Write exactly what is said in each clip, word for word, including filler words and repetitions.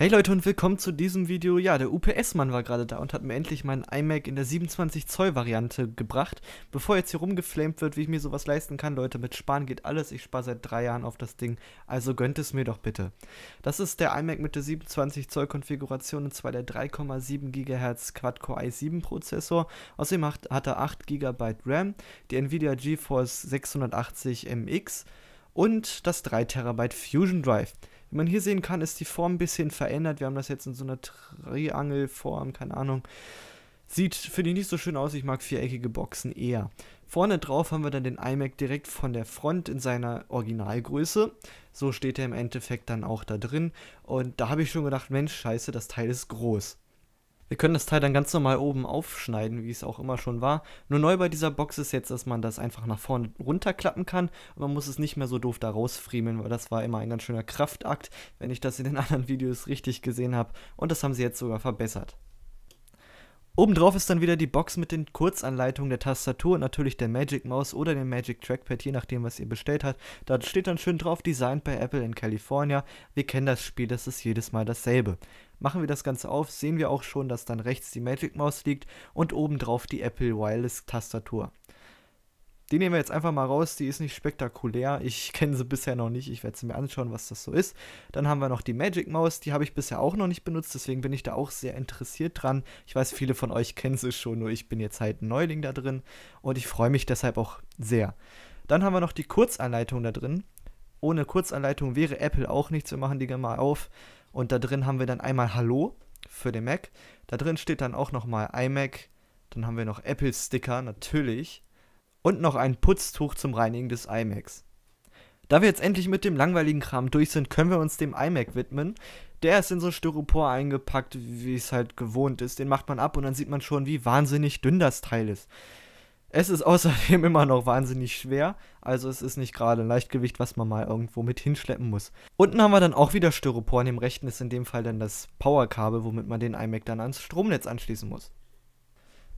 Hey Leute und willkommen zu diesem Video. Ja, der U P S-Mann war gerade da und hat mir endlich meinen iMac in der siebenundzwanzig Zoll Variante gebracht. Bevor jetzt hier rumgeflamed wird, wie ich mir sowas leisten kann, Leute, mit Sparen geht alles. Ich spare seit drei Jahren auf das Ding, also gönnt es mir doch bitte. Das ist der iMac mit der siebenundzwanzig Zoll Konfiguration und zwar der drei Komma sieben Gigahertz Quad-Core i sieben Prozessor. Außerdem hat, hat er acht Gigabyte RAM, die Nvidia GeForce sechshundertachtzig M X und das drei Terabyte Fusion Drive. Wie man hier sehen kann, ist die Form ein bisschen verändert. Wir haben das jetzt in so einer Triangelform, keine Ahnung. Sieht, finde ich, nicht so schön aus. Ich mag viereckige Boxen eher. Vorne drauf haben wir dann den iMac direkt von der Front in seiner Originalgröße. So steht er im Endeffekt dann auch da drin. Und da habe ich schon gedacht, Mensch, scheiße, das Teil ist groß. Wir können das Teil dann ganz normal oben aufschneiden, wie es auch immer schon war. Nur neu bei dieser Box ist jetzt, dass man das einfach nach vorne runterklappen kann und man muss es nicht mehr so doof da rausfriemeln, weil das war immer ein ganz schöner Kraftakt, wenn ich das in den anderen Videos richtig gesehen habe, und das haben sie jetzt sogar verbessert. Obendrauf ist dann wieder die Box mit den Kurzanleitungen der Tastatur und natürlich der Magic Mouse oder dem Magic Trackpad, je nachdem was ihr bestellt habt. Da steht dann schön drauf, Designed by Apple in California. Wir kennen das Spiel, das ist jedes Mal dasselbe. Machen wir das Ganze auf, sehen wir auch schon, dass dann rechts die Magic Mouse liegt und obendrauf die Apple Wireless Tastatur. Die nehmen wir jetzt einfach mal raus, die ist nicht spektakulär, ich kenne sie bisher noch nicht, ich werde sie mir anschauen, was das so ist. Dann haben wir noch die Magic Mouse, die habe ich bisher auch noch nicht benutzt, deswegen bin ich da auch sehr interessiert dran. Ich weiß, viele von euch kennen sie schon, nur ich bin jetzt halt ein Neuling da drin und ich freue mich deshalb auch sehr. Dann haben wir noch die Kurzanleitung da drin. Ohne Kurzanleitung wäre Apple auch nichts, wir machen die mal auf. Und da drin haben wir dann einmal Hallo für den Mac, da drin steht dann auch nochmal iMac, dann haben wir noch Apple Sticker, natürlich. Und noch ein Putztuch zum Reinigen des iMacs. Da wir jetzt endlich mit dem langweiligen Kram durch sind, können wir uns dem iMac widmen. Der ist in so Styropor eingepackt, wie es halt gewohnt ist. Den macht man ab und dann sieht man schon, wie wahnsinnig dünn das Teil ist. Es ist außerdem immer noch wahnsinnig schwer, also es ist nicht gerade ein Leichtgewicht, was man mal irgendwo mit hinschleppen muss. Unten haben wir dann auch wieder Styropor, in dem rechten ist in dem Fall dann das Powerkabel, womit man den iMac dann ans Stromnetz anschließen muss.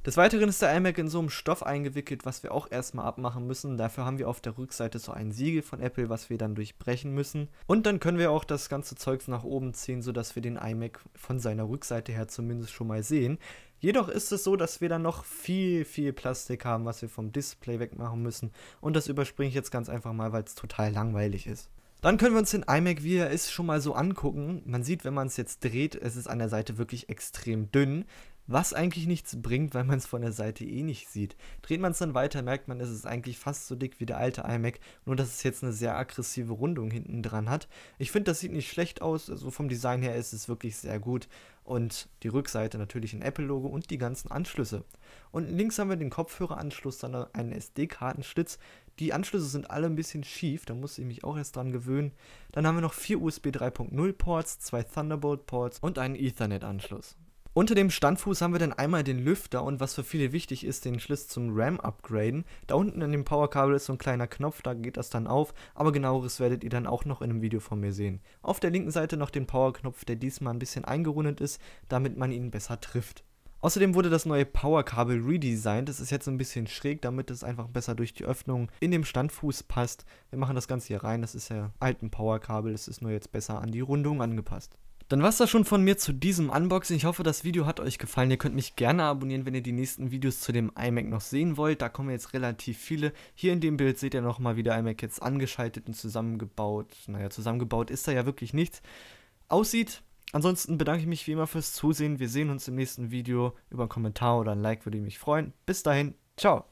Des Weiteren ist der iMac in so einem Stoff eingewickelt, was wir auch erstmal abmachen müssen. Dafür haben wir auf der Rückseite so ein Siegel von Apple, was wir dann durchbrechen müssen. Und dann können wir auch das ganze Zeugs nach oben ziehen, sodass wir den iMac von seiner Rückseite her zumindest schon mal sehen. Jedoch ist es so, dass wir dann noch viel, viel Plastik haben, was wir vom Display wegmachen müssen. Und das überspringe ich jetzt ganz einfach mal, weil es total langweilig ist. Dann können wir uns den iMac, wie er ist, schon mal so angucken. Man sieht, wenn man es jetzt dreht, es ist an der Seite wirklich extrem dünn. Was eigentlich nichts bringt, weil man es von der Seite eh nicht sieht. Dreht man es dann weiter, merkt man, es ist eigentlich fast so dick wie der alte iMac, nur dass es jetzt eine sehr aggressive Rundung hinten dran hat. Ich finde, das sieht nicht schlecht aus, also vom Design her ist es wirklich sehr gut. Und die Rückseite natürlich ein Apple-Logo und die ganzen Anschlüsse. Und links haben wir den Kopfhöreranschluss, dann einen S D-Kartenschlitz. Die Anschlüsse sind alle ein bisschen schief, da muss ich mich auch erst dran gewöhnen. Dann haben wir noch vier U S B drei Punkt null Ports, zwei Thunderbolt Ports und einen Ethernet-Anschluss. Unter dem Standfuß haben wir dann einmal den Lüfter und was für viele wichtig ist, den Schlitz zum RAM-Upgraden. Da unten in dem Powerkabel ist so ein kleiner Knopf, da geht das dann auf, aber genaueres werdet ihr dann auch noch in einem Video von mir sehen. Auf der linken Seite noch den Powerknopf, der diesmal ein bisschen eingerundet ist, damit man ihn besser trifft. Außerdem wurde das neue Powerkabel redesigned, das ist jetzt so ein bisschen schräg, damit es einfach besser durch die Öffnung in dem Standfuß passt. Wir machen das Ganze hier rein, das ist ja alten Powerkabel, das ist nur jetzt besser an die Rundung angepasst. Dann war's das schon von mir zu diesem Unboxing. Ich hoffe, das Video hat euch gefallen. Ihr könnt mich gerne abonnieren, wenn ihr die nächsten Videos zu dem iMac noch sehen wollt. Da kommen jetzt relativ viele. Hier in dem Bild seht ihr nochmal, wie der iMac jetzt angeschaltet und zusammengebaut. Naja, zusammengebaut ist da ja wirklich nichts. Aussieht. Ansonsten bedanke ich mich wie immer fürs Zusehen. Wir sehen uns im nächsten Video. Über einen Kommentar oder ein Like würde ich mich freuen. Bis dahin. Ciao.